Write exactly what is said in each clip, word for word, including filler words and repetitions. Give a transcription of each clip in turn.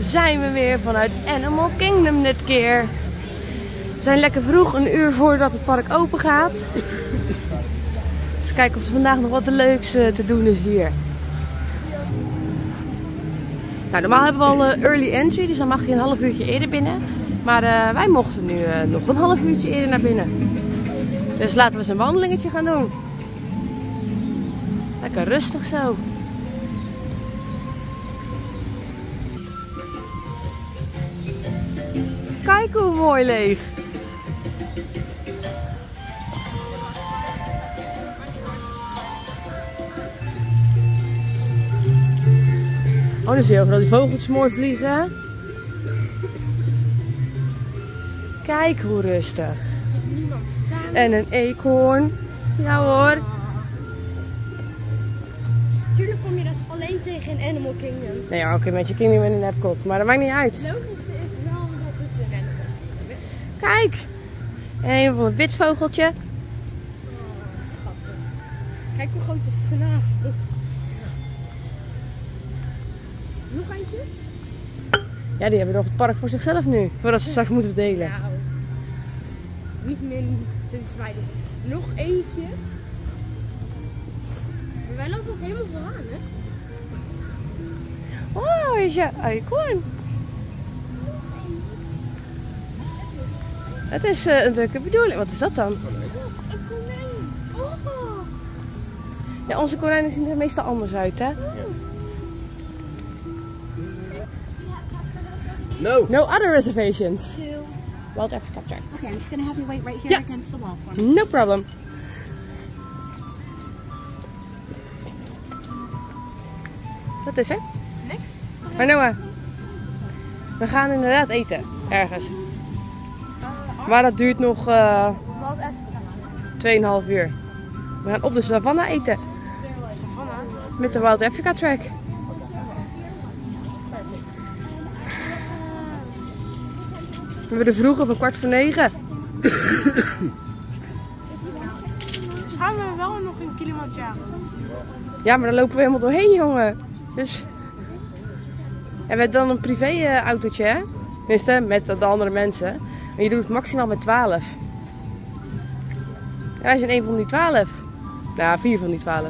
zijn we weer vanuit Animal Kingdom dit keer. We zijn lekker vroeg, een uur voordat het park open gaat. Dus kijken of er vandaag nog wat leuks te doen is hier. Nou, normaal hebben we al early entry, dus dan mag je een half uurtje eerder binnen. Maar uh, wij mochten nu uh, nog een half uurtje eerder naar binnen. Dus laten we eens een wandelingetje gaan doen. Lekker rustig zo. Kijk hoe mooi leeg. Oh, dan zie je overal die vogels mooi vliegen. Kijk hoe rustig. Er zit niemand staan. En een eekhoorn. Ja hoor. Natuurlijk kom je dat alleen tegen in Animal Kingdom. Nee, ja, oké, met je Kingdom en een Epcot. Maar dat maakt niet uit. Het logische is wel dat het een rennen is. Kijk. En een witvogeltje. Oh, schattig. Kijk hoe groot de snavel. Nog eentje? Ja, die hebben nog het park voor zichzelf nu. Voordat ze straks moeten delen. Nou, niet meer sinds wij dus. Nog eentje. Maar wij lopen nog helemaal vooraan, hè? Oh, is je eekhoorn. Het is uh, een drukke bedoeling. Wat is dat dan? Oh, een konijn. Oh. Ja, onze konijnen zien er meestal anders uit, hè? No. No other reservations. To Wild Africa Trek. Okay, I'm just going to have you wait right here yeah. against the wall for me. No problem. Wat is er? Niks. Maar Noah, we gaan inderdaad eten. Ergens. Maar dat duurt nog uh, twee en een half uur. We gaan op de savanna eten. Met de Wild Africa Trek. We hebben er vroeg op een kwart voor negen. Dus gaan we wel nog in Kilimanjaro. Ja, maar dan lopen we helemaal doorheen, jongen. Dus... En we hebben dan een privé autootje, hè? Tenminste, met de andere mensen. En je doet het maximaal met twaalf. Ja, wij zijn één van die twaalf. Nou, vier van die twaalf.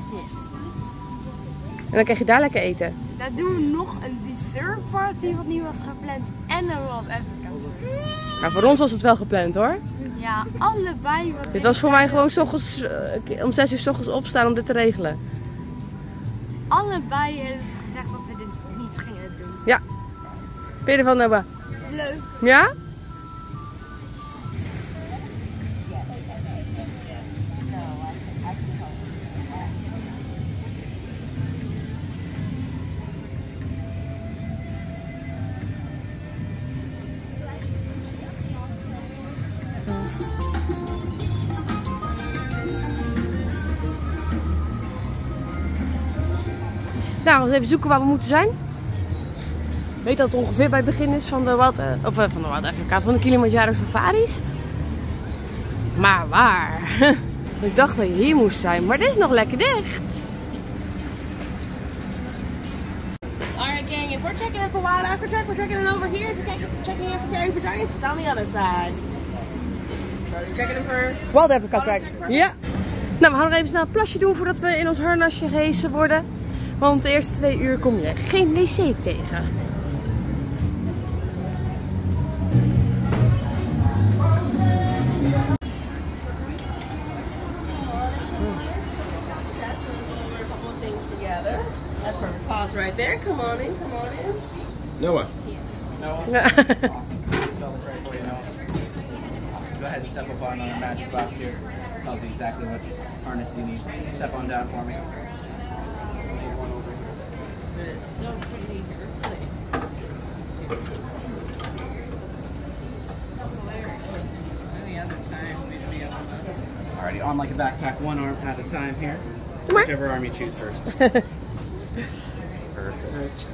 En dan krijg je daar lekker eten. Daar doen we nog een dessert party wat niet was gepland. En een Wild Africa. Maar voor ons was het wel gepland hoor. Ja, allebei. Wat dit was voor mij gewoon 's ochtends, uh, om zes uur 's ochtends opstaan om dit te regelen. Allebei hebben ze gezegd dat we dit niet gingen doen. Ja. Ben je ervan, Noah? Leuk. Ja? Nou, we gaan even zoeken waar we moeten zijn. Ik weet dat het ongeveer bij het begin is van de Wild, of van de Wild Africa, van de Kilimanjaro Safaris. Maar waar? Ik dacht dat je hier moest zijn, maar dit is nog lekker dicht. Alright gang, if we're checking in for Wild Africa Trek, we're checking in over here. If we're checking in for Grévy Giant, it's on the other side. We're checking in for Wild Africa Trek. Ja. Nou, we gaan nog even snel een plasje doen voordat we in ons harnasje gehesen worden. Want de eerste twee uur kom je geen wc tegen. Noah. Noah. Go ahead and step up on the magic box here. It tells you exactly what harness you need. Step on down for me. It's so pretty here. Hilarious. Any other time we'd be able to. Alrighty, on like a backpack, one arm at a time here. Whichever arm you choose first. Perfect. Looks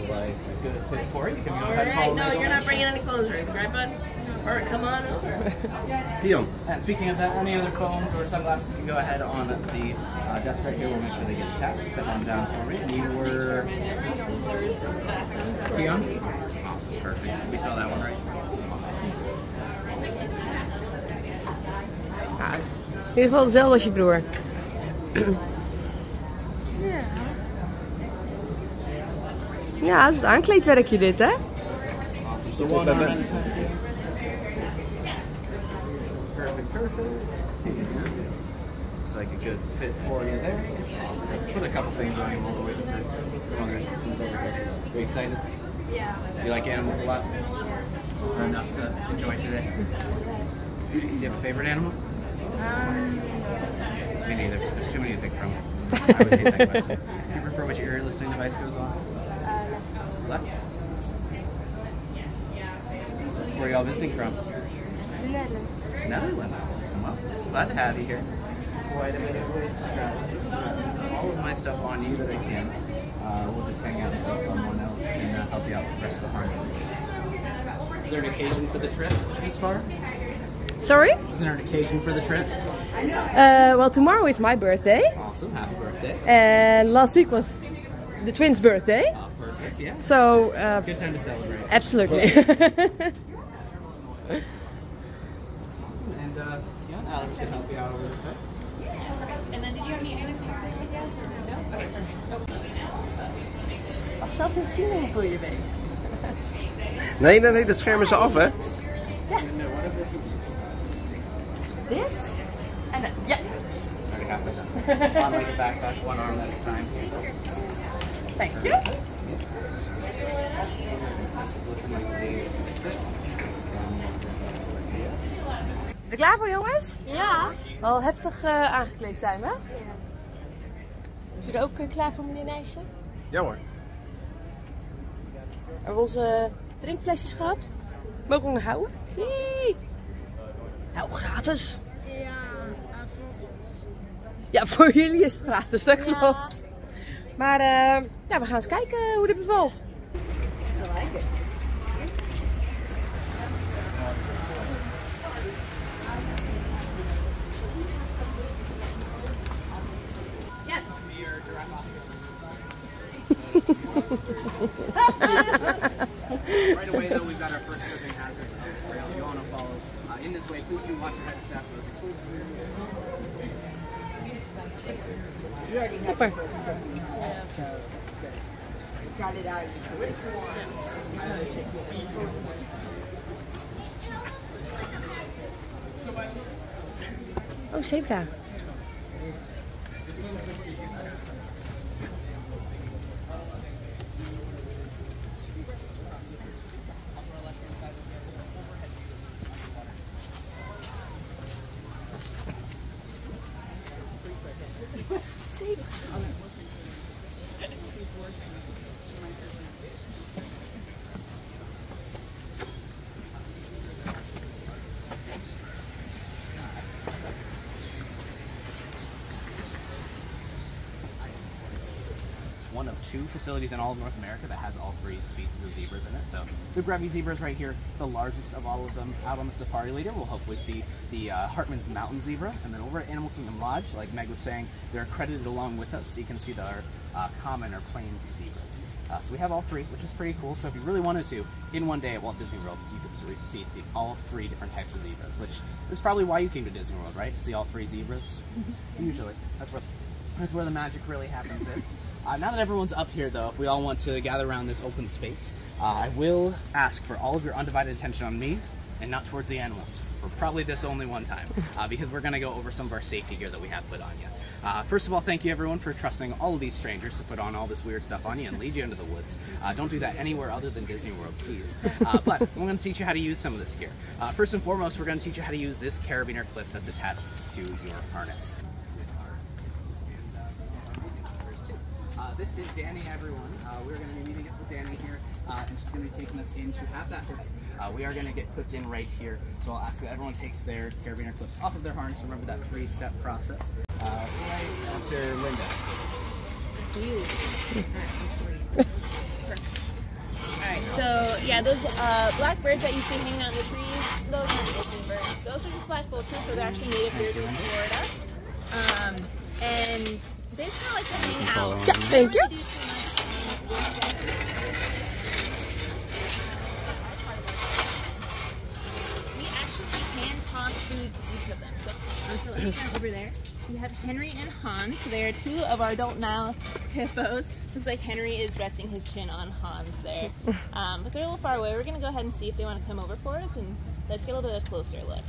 like a good fit for it. You can go ahead and follow. No, you're not bringing any phones right, right, bud? Alright, come on over. Deal. And speaking of that, any other combs or sunglasses, you can go ahead on the uh, desk right here. We'll make sure they get attached. Set them down for me. And you were... Dion? We spell that one right. Ja, in ieder geval hetzelfde als je broer. Ja. Ja, dat is het aankleedwerkje dit, hè? Awesome. So well done. Perfect, perfect. Looks like a good fit for you there. Put a couple things on him all the way to the longer assistants over there. Are you excited? Yeah. You like animals a lot? Or enough to enjoy today? Do you have a favorite animal? Um, Me neither. There's too many to pick from. I always hate that question. Do you prefer which ear listening device goes on? Uh, left. Left? Where are y'all visiting from? The Netherlands. Netherlands. Well, glad to have you here. Boy, I made always try all of my stuff on you that I can. Uh, we'll just hang out until someone else can uh, help you out with the rest of the harness. Is there an occasion for the trip this far? Sorry? Is there an occasion for the trip? Uh, well, tomorrow is my birthday. Awesome, happy birthday. And last week was the twins' birthday. Oh, perfect, yeah. So, uh, good time to celebrate. Absolutely. Awesome, and uh, yeah, Alex can help you out over this way. And then did you have any animals in your birthday yet? No? Okay, perfect. Wat zelf niet zien hoeveel je weet. Nee, nee, nee, dat schermen ze af, hè? Ja. This? And then, yeah. Already half of that. On like a backpack, one arm at a time. Thank you. Ben je klaar voor, jongens? Ja. Wel heftig uh, aangekleed zijn, hè? Ja. Ben je er ook uh, klaar voor, meneer Nijssen? Ja hoor. Hebben we onze drinkflesjes gehad? Mogen we nog houden? Yee. Nou, gratis. Ja, voor Ja, voor jullie is het gratis, dat klopt. Ja. Maar uh, ja, we gaan eens kijken hoe dit bevalt. I like it. Right away, though, we've got our first tripping hazard of the trail. You want to follow uh, in this way. Please do watch your head and staff those exposed. Pepper. Got it out. Oh, save that. One of two facilities in all of North America that has all three species of zebras in it. So the Grévy zebras right here, the largest of all of them. Out on the safari later, we'll hopefully see the uh, Hartman's mountain zebra. And then over at Animal Kingdom Lodge, like Meg was saying, they're accredited along with us. So you can see the uh, common or plains zebras. Uh, so we have all three, which is pretty cool. So if you really wanted to, in one day at Walt Disney World, you could see the, all three different types of zebras, which is probably why you came to Disney World, right? To see all three zebras? Usually. That's where, that's where the magic really happens. It. Uh, now that everyone's up here, though, if we all want to gather around this open space, uh, I will ask for all of your undivided attention on me and not towards the animals. For probably this only one time, uh, because we're going to go over some of our safety gear that we have put on you. Uh, first of all, thank you everyone for trusting all of these strangers to put on all this weird stuff on you and lead you into the woods. Uh, don't do that anywhere other than Disney World, please. Uh, but I'm going to teach you how to use some of this gear. Uh, first and foremost, we're going to teach you how to use this carabiner clip that's attached to your harness. Uh, this is Danny, everyone. Uh, we're going to be meeting up with Danny here, uh, and she's going to be taking us in to have that. Uh, we are going to get clipped in right here, so I'll ask that everyone takes their carabiner clips off of their harness. Remember that three-step process. Uh, right after Linda. Alright, so yeah, those uh, black birds that you see hanging on the trees, those aren't golden birds. Those are just black vultures, so they're actually native here to Florida. Um, and they just kind of like to hang out. Yeah, thank you. And over there, we have Henry and Hans. They are two of our adult Nile hippos. Looks like Henry is resting his chin on Hans there. Um, but they're a little far away. We're going to go ahead and see if they want to come over for us, and let's get a little bit of a closer look.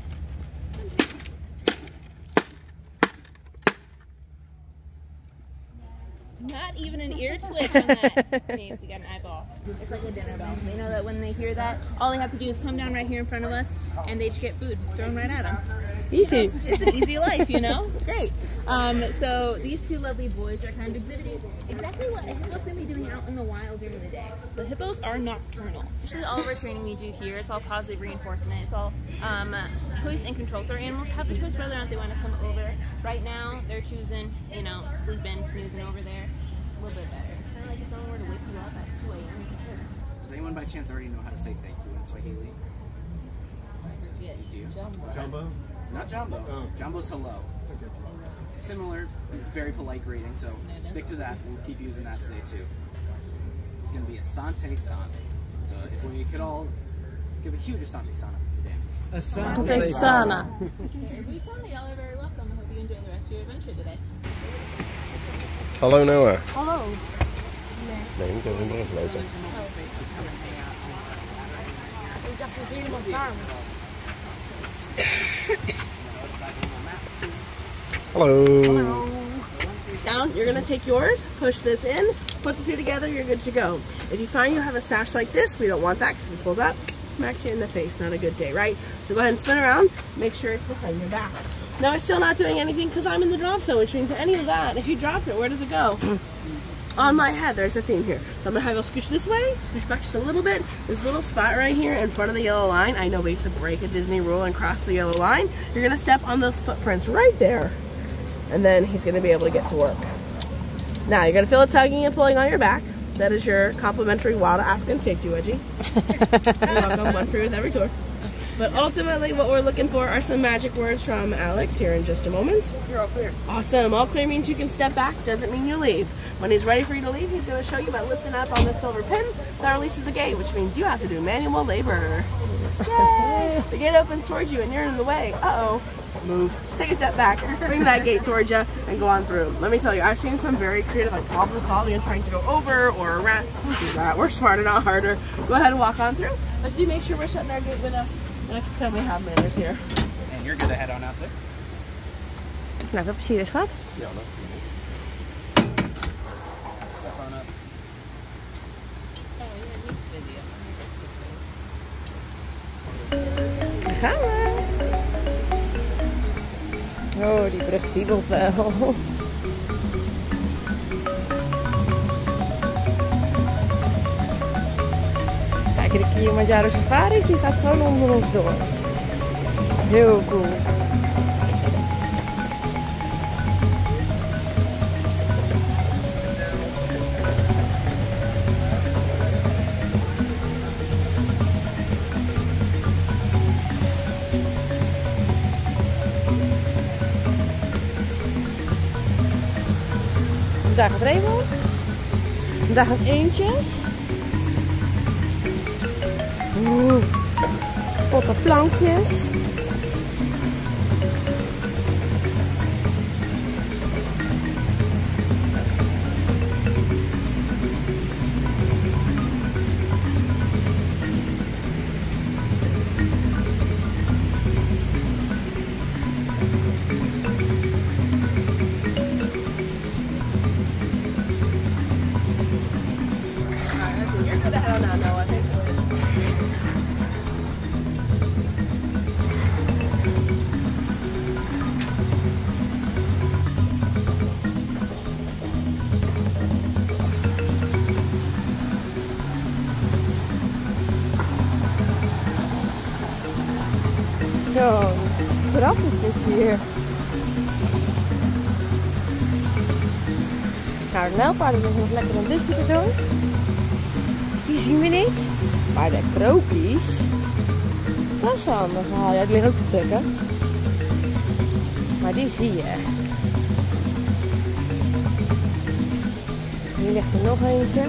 Not even an ear twitch on that. I mean, we got an eyeball. It's like a dinner bell. They know that when they hear that, all they have to do is come down right here in front of us, and they just get food thrown right at them. Easy. It's, it's an easy life, you know? It's great. Um, so these two lovely boys are kind of exhibiting exactly what a hippo's going to be doing out in the wild during the day. So hippos are nocturnal. Usually all of our training we do here, it's all positive reinforcement. It's all um, choice and control. So our animals have the choice whether or not they want to come over. Right now, they're choosing, you know, sleeping, snoozing over there. A little bit better. It's kind of like if someone were to wake you up at two A M Does anyone by chance already know how to say thank you in Swahili? Yeah, you do. Jumbo. Jumbo? Not Jumbo. Oh. Jumbo's hello. Okay. Similar, very polite greeting, so no, stick to that. We'll keep using that today too. It's going to be Asante Sana. So if we could all give a huge Asante Sana today. Asante Sana. Every Sana, y'all are very welcome. I hope you enjoy the rest of your adventure today. Hello Noah. Hello. No, you don't remember it later. Hello. Hello. Now you're going to take yours, push this in, put the two together, you're good to go. If you find you have a sash like this, we don't want that because it pulls up, smacks you in the face. Not a good day, right? So go ahead and spin around, make sure it's behind your back. No, I'm still not doing anything because I'm in the drop zone, which means any of that, if you dropped it, where does it go? On my head. There's a theme here. So I'm going to have you scooch this way, scooch back just a little bit. This little spot right here in front of the yellow line, I know we have to break a Disney rule and cross the yellow line. You're going to step on those footprints right there, and then he's going to be able to get to work. Now, you're going to feel it tugging and pulling on your back. That is your complimentary Wild African safety wedgie. You're welcome, one free with every tour. But ultimately, what we're looking for are some magic words from Alex here in just a moment. You're all clear. Awesome. All clear means you can step back. Doesn't mean you leave. When he's ready for you to leave, he's going to show you by lifting up on the silver pin. That releases the gate, which means you have to do manual labor. Yay! The gate opens towards you, and you're in the way. Uh-oh. Move. Take a step back. Bring that gate towards you, and go on through. Let me tell you, I've seen some very creative, like problem solving and trying to go over or around. Don't do that. We're smarter, not harder. Go ahead and walk on through. But do make sure we're shutting our gate with us. I can tell we have manners here. And you're good to head on out there. Nou, dat plezier is gehad. Ja, dat step on up. Daar gaan we. Oh, die brug wiebelt wel. De Kilimanjaro Safaris, die gaat gewoon onder ons door. Heel cool. Vandaag gaat Remo. Vandaag gaat eentjes. Oeh, potten plankjes. Hier. Nou, de nijlpaarden is nog lekker een dutje te doen. Die zien we niet. Maar de krokies, dat is een ander verhaal. Ja, die liggen ook te tukken. Maar die zie je. Hier ligt er nog eentje.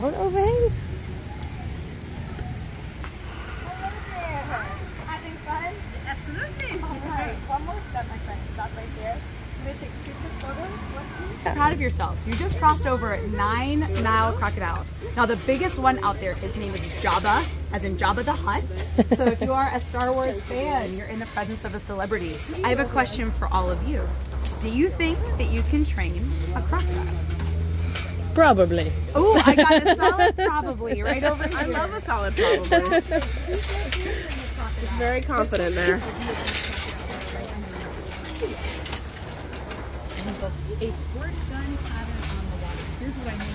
Don't overhang. Having fun? Absolutely. Alright, one more step, my friend. Stop right there. I'm gonna take two quick photos. Be proud of yourselves. You just crossed over nine Nile crocodiles. Now the biggest one out there, his name is Jabba, as in Jabba the Hutt. So if you are a Star Wars fan, you're in the presence of a celebrity. I have a question for all of you. Do you think that you can train a crocodile? Probably. Oh, I got a solid probably right over here. I love a solid probably. He's very confident there. A squirt gun pattern on the water. Here's what I mean.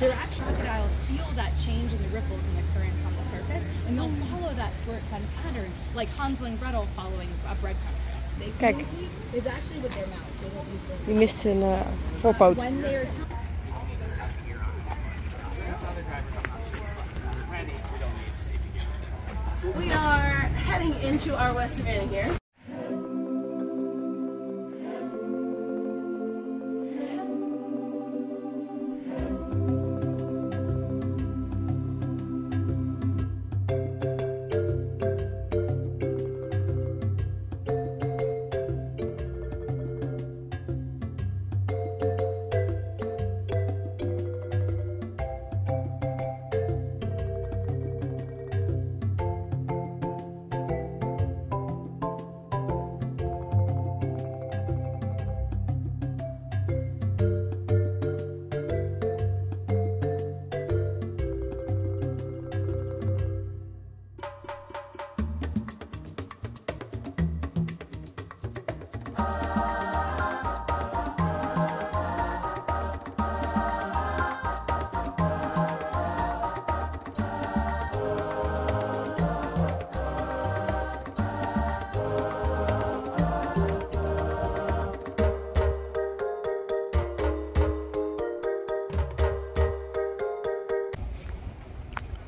Their actual crocodiles feel that change in the ripples and the currents on the surface, and they'll follow that squirt gun pattern like Hansel and Gretel following a breadcrumb trail. They Kijk. Use, it's actually with their mouth. They don't use their mouth. You missed an uh, voorpoot. When they're We are heading into our West Savannah here.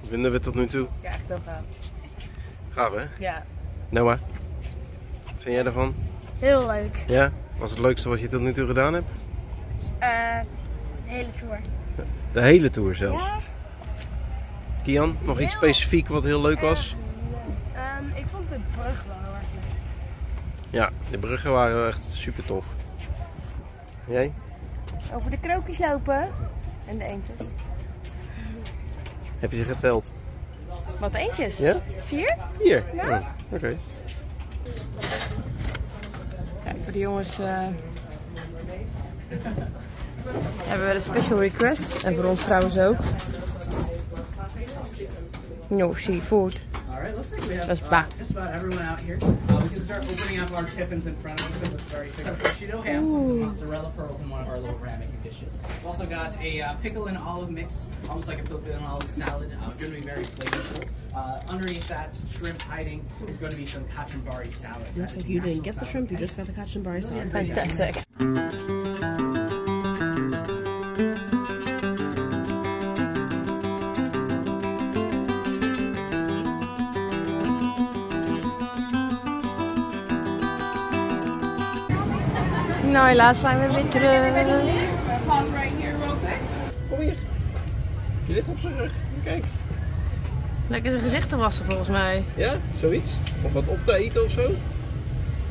Vinden we tot nu toe? Ja, echt heel gaaf. Gaaf, hè? Ja. Noah, wat vind jij daarvan? Heel leuk. Ja? Was het leukste wat je tot nu toe gedaan hebt? Uh, de hele tour. De hele tour zelfs? Ja. Kian, nog heel... iets specifiek wat heel leuk was? Uh, um, ik vond de bruggen wel heel erg leuk. Ja, de bruggen waren echt super tof. Jij? Over de krookjes lopen en de eentjes. Heb je ze geteld? Wat eentjes? Ja? Vier? Vier? Ja. Oh, oké. Okay. Kijk, voor de jongens uh, hebben we de special request. En voor ons trouwens ook. No seafood. Dat is ba. We've also got a uh, pickle and olive mix, almost like a pickle and olive salad. Uh, going to be very flavorful. Uh, underneath that shrimp hiding is going to be some cachinbari salad. Looks like you didn't get the shrimp, you just got the cachinbari salad. Fantastic. Nou, helaas zijn we weer terug. Je ligt op zijn rug, kijk. Lekker zijn gezicht te wassen volgens mij. Ja, zoiets. Of wat op te eten of zo.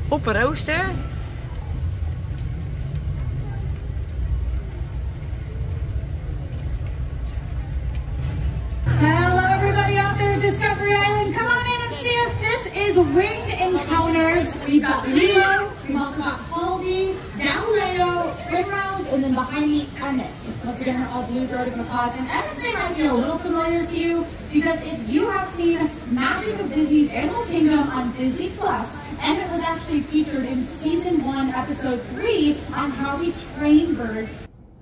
Op een rooster. Hello everybody out there at Discovery Island. Come on in and see us. This is Winged Encounters. We've got Leo, we've also got Halsey, down Leo, Primrose, and then behind me Emmett. Once again, we're all blue-throated macaws, and everything might be a little familiar to you because if you have seen Magic of Disney's Animal Kingdom on Disney Plus, and it was actually featured in season one, episode three on how we train birds.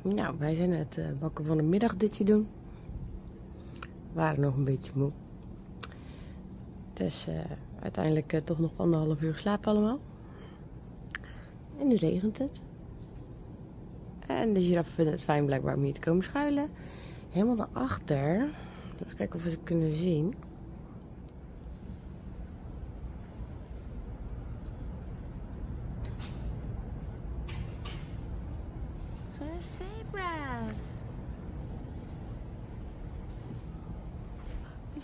Nou, wij zijn het uh, wakker van de middag ditje doen. We waren nog een beetje moe. Dus uh, uiteindelijk uh, toch nog anderhalf uur slaap allemaal. En nu regent het. En de giraffen vinden het fijn blijkbaar om hier te komen schuilen. Helemaal naar achter. Even kijken of we ze kunnen zien. Zijn zebra's.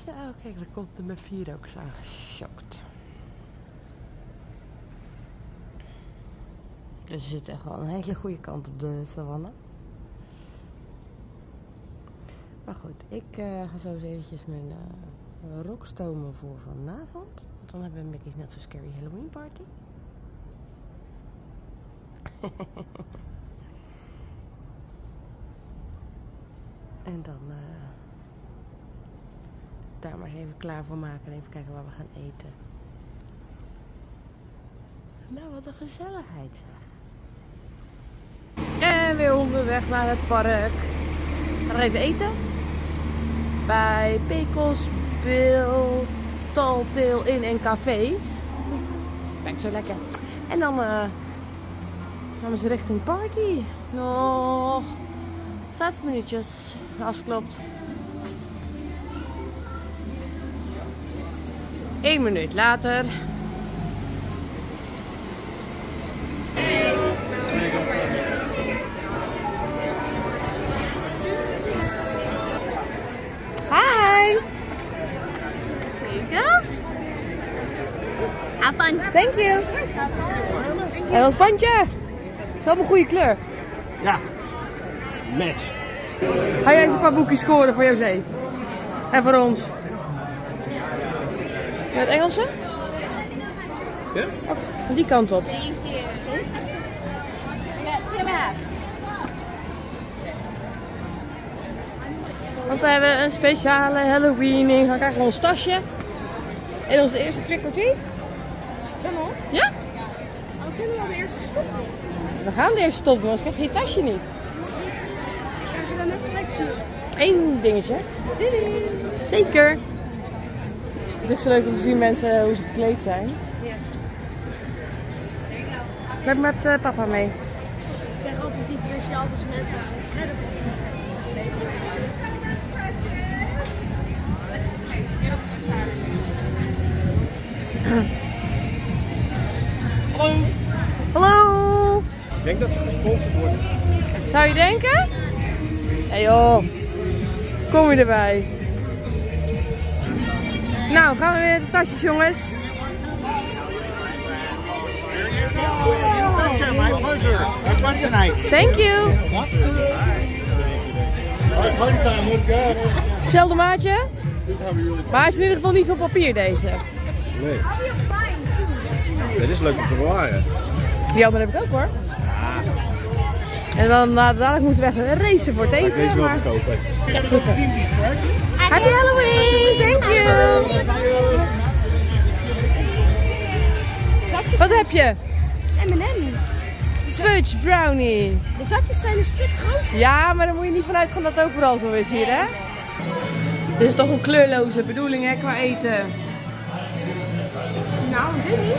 Ja, kijk, daar komt nummer vier ook eens aangeschokt. Dus ze zitten echt wel een hele goede kant op de savanne. Maar goed, ik uh, ga zo eens eventjes mijn uh, rok stomen voor vanavond. Want dan hebben we Mickey's Not-So-Scary Halloween Party. En dan uh, daar maar eens even klaar voor maken en even kijken waar we gaan eten. Nou, wat een gezelligheid zeg. En weer onderweg naar het park. We gaan even eten. Bij Pecos Bill Tall Tale Inn en Café. Brengt zo lekker. En dan uh, gaan we ze richting party. Nog zes minuutjes, als het klopt. Eén minuut later. Hi! There you go. Have fun. Thank you. En ons bandje. Is wel een goede kleur. Ja. Next. Ga jij eens een paar boekjes scoren voor José? En voor ons? In het Engelse? Ja? Oh, die kant op. Thank you. Want we hebben een speciale Halloween. We krijgen ons tasje. En onze eerste trick-or-treat. Ja? Man. Ja? We kunnen wel de eerste stoppen. We gaan de eerste stoppen, want ik heb geen tasje niet. Eén dingetje. Zeker. Het is ook zo leuk om te zien mensen hoe ze verkleed zijn. Ik ben met uh, papa mee. Ik zeg altijd iets speciaals als mensen aan het redden. Hallo. Hallo. Ik denk dat ze gesponsord worden. Zou je denken? Hey joh, kom je erbij. Nou, gaan we weer de tasjes, jongens. My pleasure. Have fun tonight. Thank you. Alright, party time, let's go. Hetzelfde maatje. Maar hij is in ieder geval niet van papier, deze. Nee. Dit is leuk om te bewaren. Die andere heb ik ook hoor. Ja. En dan uh, dadelijk moeten we echt racen voor het eten. Deze maar... wel kopen. Ja, goed zo. Happy Halloween! Thank you! Zakjes. Wat heb je? M en M's. Fudge brownie. De zakjes zijn een stuk groter. Ja, maar dan moet je niet vanuit gaan dat het overal zo is hier, hè? Dit is toch een kleurloze bedoeling, hè, qua eten. Nou, dit niet.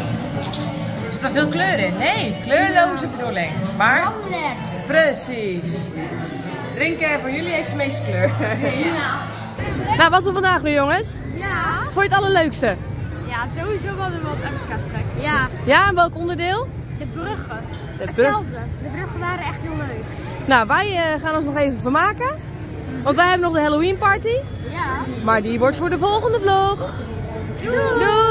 Zit er veel kleur in? Nee, kleurloze bedoeling. Maar... precies. Drinken voor jullie heeft de meeste kleur. Ja. Nou, was er vandaag weer, jongens? Ja. Vond je het allerleukste? Ja, sowieso wel de Wild Africa Trek. Ja. Ja, en welk onderdeel? De bruggen. De Hetzelfde. Brug... De bruggen waren echt heel leuk. Nou, wij uh, gaan ons nog even vermaken. Want wij hebben nog de Halloween party. Ja. Maar die wordt voor de volgende vlog. Doei! Doei.